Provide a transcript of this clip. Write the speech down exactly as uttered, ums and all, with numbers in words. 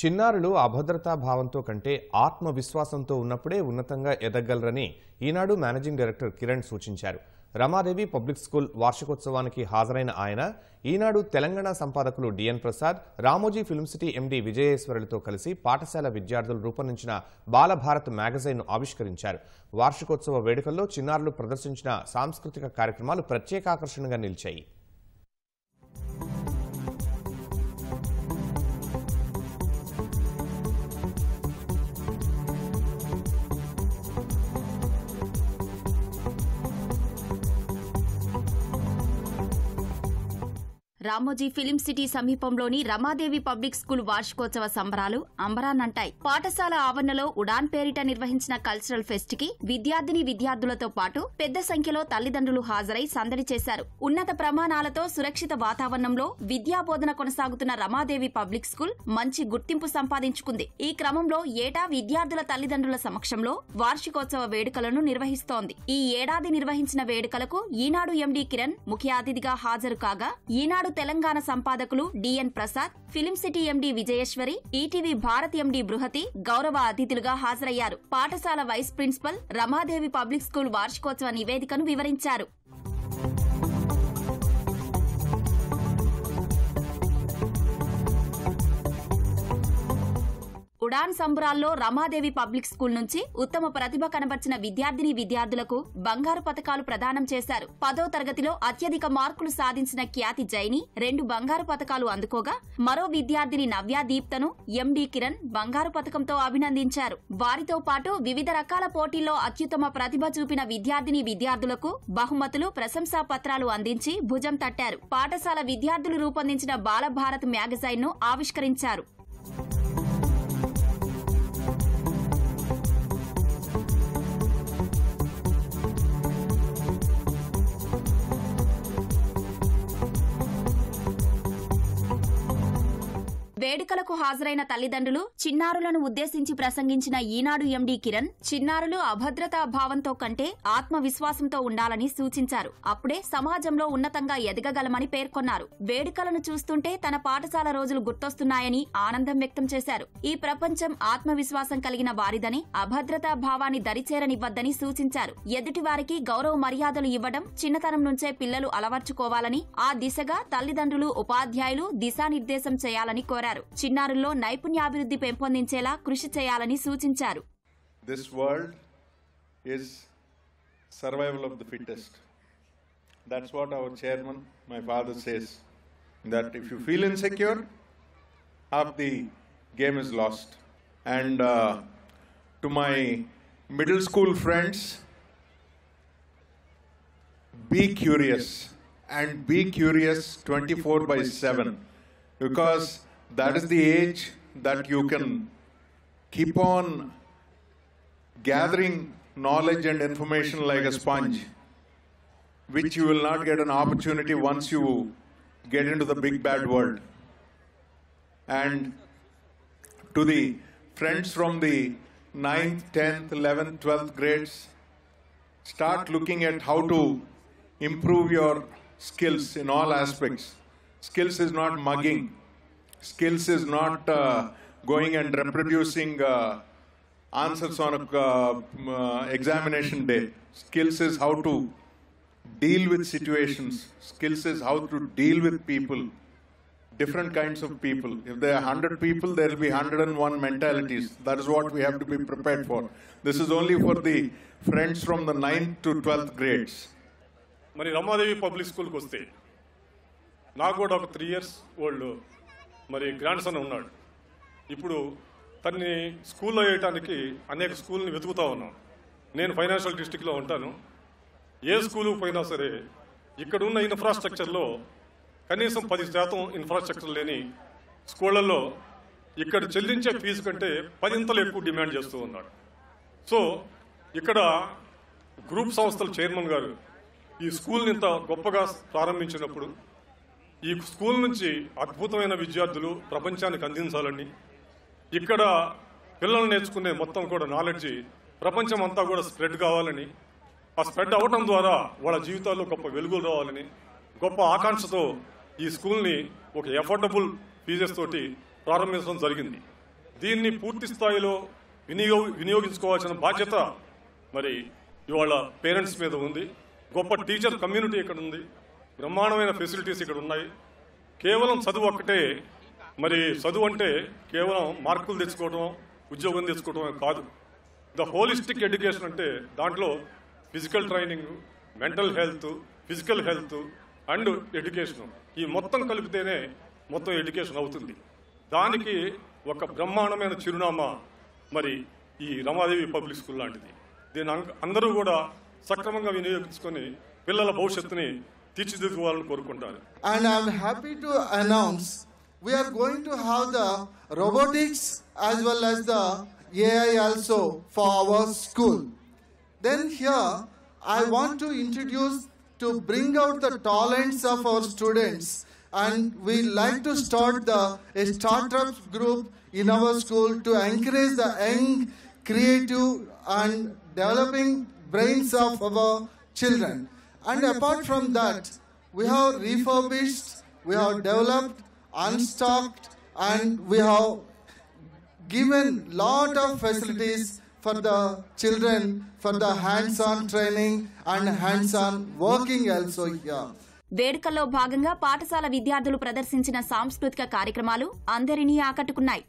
చిన్నారులు అభద్రతా భావంతో కంటే ఆత్మ విశ్వాసంతో ఉన్నప్పుడే ఉన్నతంగా ఎదగగలరని ఈనాడు మేనేజింగ్ డైరెక్టర్ కిరణ్ సూచించారు. రమాదేవి పబ్లిక్ స్కూల్ వార్షికోత్సవానికి హాజరైన ఆయన ఈనాడు తెలంగాణ సంపాదకులు D N Prasad, Ramoji film city MD విజయేశ్వరులతో కలిసి పాఠశాల విద్యార్థులు రూపొందించిన బాల భారత్ మ్యాగజైన్ను ఆవిష్కరించారు. వార్షికోత్సవ వేడుకల్లో చిన్నారులు ప్రదర్శించిన సాంస్కృతిక కార్యక్రమాలు ప్రత్యేక ఆకర్షణగా నిలిచాయి. రామోజీ ఫిలిం సిటీ సమీపంలోని రమాదేవి పబ్లిక్ స్కూల్ వార్షికోత్సవ సంబరాలు అంబరానంటాయి. పాఠశాల ఆవరణలో ఉడాన్ పేరిట నిర్వహించిన కల్చరల్ ఫెస్ట్ కి విద్యార్థిని విద్యార్థులతో పాటు పెద్ద సంఖ్యలో తల్లిదండ్రులు హాజరై సందడి చేశారు. ఉన్నత ప్రమాణాలతో సురక్షిత వాతావరణంలో విద్యాబోధన కొనసాగుతున్న రమాదేవి పబ్లిక్ స్కూల్ మంచి గుర్తింపు సంపాదించుకుంది. ఈ క్రమంలో ఏటా విద్యార్థుల తల్లిదండ్రుల సమక్షంలో వార్షికోత్సవ వేడుకలను నిర్వహిస్తోంది. ఈ ఏడాది నిర్వహించిన వేడుకలకు ఈనాడు ఎండి కిరణ్ ముఖ్య అతిథిగా హాజరు కాగా ఈనాడు తెలంగాణ సంపాదకులు D N Prasad, film city MD Vijayeshwari, E T V Bharati MD Brihati గౌరవ అతిథులుగా హాజరయ్యారు. పాఠశాల vice principal Ramadevi public school వార్షికోత్సవ నివేదికను వివరించారు. ఉడాన్ సంబరాల్లో రమాదేవి పబ్లిక్ స్కూల్ నుంచి ఉత్తమ ప్రతిభ కనబర్చిన విద్యార్థిని విద్యార్థులకు బంగారు పతకాలు ప్రదానం చేశారు. పదో తరగతిలో అత్యధిక మార్కులు సాధించిన ఖ్యాతి జైని రెండు బంగారు పతకాలు అందుకోగా మరో విద్యార్థిని నవ్యా దీప్తను ఎండి కిరణ్ బంగారు పతకంతో అభినందించారు. వారితో పాటు వివిధ రకాల పోటీల్లో అత్యుత్తమ ప్రతిభ చూపిన విద్యార్థిని విద్యార్థులకు బహుమతులు, ప్రశంసా పత్రాలు అందించి భుజం తట్టారు. పాఠశాల విద్యార్థులు రూపొందించిన బాల భారత్ మ్యాగజైన్ను ఆవిష్కరించారు. వేడుకలకు హాజరైన తల్లిదండ్రులు చిన్నారులను ఉద్దేశించి ప్రసంగించిన ఈనాడు ఎండి కిరణ్ చిన్నారులు అభద్రతా భావంతో కంటే ఆత్మవిశ్వాసంతో ఉండాలని సూచించారు. అప్పుడే సమాజంలో ఉన్నతంగా ఎదగగలమని పేర్కొన్నారు. వేడుకలను చూస్తుంటే తన పాఠశాల రోజులు గుర్తొస్తున్నాయని ఆనందం వ్యక్తం చేశారు. ఈ ప్రపంచం ఆత్మవిశ్వాసం కలిగిన వారిదని, అభద్రతా భావాన్ని దరిచేరనివ్వద్దని సూచించారు. ఎదుటివారికి గౌరవ మర్యాదలు ఇవ్వడం చిన్నతనం నుంచే పిల్లలు అలవర్చుకోవాలని, ఆ దిశగా తల్లిదండ్రులు, ఉపాధ్యాయులు దిశానిర్దేశం చేయాలని కోరారు. చిన్నారుల్లో నైపుణ్యాభివృద్ధి పెంపొందించేలా కృషి చేయాలని సూచించారు. This world is survival of the fittest. That's what our chairman, my father, says. That if you feel insecure, half the game is lost. And uh, to my middle school friends, be curious and be curious twenty-four by seven, because that is the age that you can keep on gathering knowledge and information like a sponge, which you will not get an opportunity once you get into the big bad world. And to the friends from the ninth, tenth, eleventh, twelfth grades, start looking at how to improve your skills in all aspects. Skills is not mugging. Skills is not uh, going and reproducing uh, answers on a uh, uh, examination day. Skills is how to deal with situations. Skills is how to deal with people, different kinds of people. If there are one hundred people, there will be one hundred and one mentalities. That is what we have to be prepared for. This is only for the friends from the ninth to twelfth grades. Mari Ramadevi Public School koste. Naaku oka three years old. మరి grand son ఉన్నాడు. ఇప్పుడు తనని స్కూల్లో వేయటానికి అనేక స్కూల్ని వెతుకుతూ ఉన్నాం. నేను ఫైనాన్షియల్ డిస్ట్రిక్ట్లో ఉంటాను. ఏ స్కూలు పోయినా సరే ఇక్కడున్న ఇన్ఫ్రాస్ట్రక్చర్లో కనీసం పది శాతం ఇన్ఫ్రాస్ట్రక్చర్ లేని స్కూళ్ళల్లో ఇక్కడ చెల్లించే ఫీజు కంటే పదింతలు ఎక్కువ డిమాండ్ చేస్తూ ఉన్నాడు. సో ఇక్కడ గ్రూప్ సంస్థల చైర్మన్ గారు ఈ స్కూల్ని ఇంత గొప్పగా ప్రారంభించినప్పుడు ఈ స్కూల్ నుంచి అద్భుతమైన విద్యార్థులు ప్రపంచానికి అందించాలని, ఇక్కడ పిల్లలు నేర్చుకునే మొత్తం కూడా నాలెడ్జి ప్రపంచం అంతా కూడా స్ప్రెడ్ కావాలని, ఆ స్ప్రెడ్ అవ్వడం ద్వారా వాళ్ళ జీవితాల్లో గొప్ప వెలుగులు రావాలని గొప్ప ఆకాంక్షతో ఈ స్కూల్ని ఒక ఎఫోర్డబుల్ ఫీజెస్ తోటి ప్రారంభించడం జరిగింది. దీన్ని పూర్తి స్థాయిలో వినియో వినియోగించుకోవాల్సిన బాధ్యత మరి ఇవాళ పేరెంట్స్ మీద ఉంది. గొప్ప టీచర్ కమ్యూనిటీ ఇక్కడ ఉంది, బ్రహ్మాండమైన ఫెసిలిటీస్ ఇక్కడ ఉన్నాయి. కేవలం చదువు ఒక్కటే, మరి చదువు అంటే కేవలం మార్కులు తెచ్చుకోవడం, ఉద్యోగం తెచ్చుకోవడం కాదు. ద హోలిస్టిక్ ఎడ్యుకేషన్ అంటే దాంట్లో physical training, mental health, physical health and education, ఈ మొత్తం కలిపితేనే మొత్తం ఎడ్యుకేషన్ అవుతుంది. దానికి ఒక బ్రహ్మాండమైన చిరునామా మరి ఈ రమాదేవి పబ్లిక్ స్కూల్ లాంటిది. దీని అందరూ కూడా సక్రమంగా వినియోగించుకొని పిల్లల భవిష్యత్తుని తీర్చిదిద్దుకోవాలని కోరుకుంటారు. And I'm happy to announce we're going to have the robotics as well as the AI also for our school. Then here I want to introduce to bring out the talents of our students. And we like to start the a startup group in our school to encourage the young, creative, and developing brains of our children. And apart from that, we have refurbished, we have developed, unstocked, and we have given lot of facilities for the children for the hands-on training and hands-on working also here. వేడుకల్లో భాగంగా పాఠశాల విద్యార్థులు ప్రదర్శించిన సాంస్కృతిక కార్యక్రమాలు అందరినీ ఆకట్టుకున్నాయి.